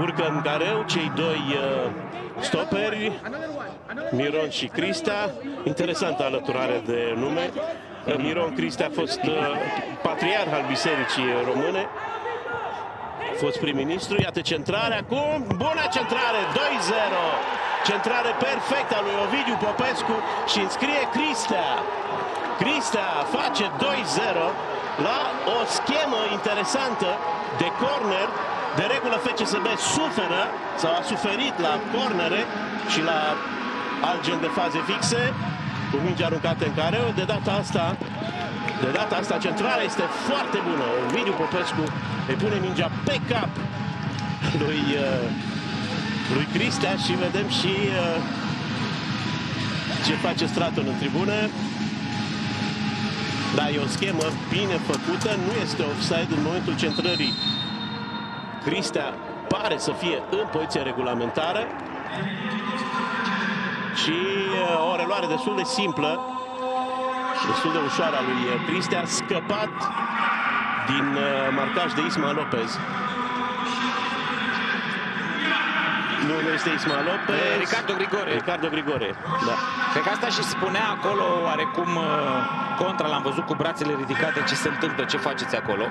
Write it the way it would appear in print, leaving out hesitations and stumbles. Urcă în careu cei doi stoperi, Miron și Cristea. Interesantă alăturare de nume. Miron Cristea a fost patriarh al Bisericii Române, a fost prim-ministru. Iată centrarea acum, bună centrare, 2-0. Centrare perfectă a lui Ovidiu Popescu și înscrie Cristea. Cristea face 2-0 la o schemă interesantă de corner. De regulă FCSB suferă sau a suferit la cornere și la alt gen de faze fixe, cu mingi aruncate în careu. De data asta centrarea este foarte bună. Ovidiu Popescu îi pune mingea pe cap lui Cristea și vedem și ce face stratul în tribune. Da, e o schemă bine făcută, nu este offside în momentul centrării. Cristea pare să fie în poziție regulamentară și o reluare destul de simplă, destul de ușoară a lui Cristea, scăpat din marcaj de I. Lopez. Nu este I. Lopez. Ricardo Grigore. Da. Cred că asta și spunea acolo oarecum Contra, l-am văzut cu brațele ridicate, ce se întâmplă, ce faceți acolo.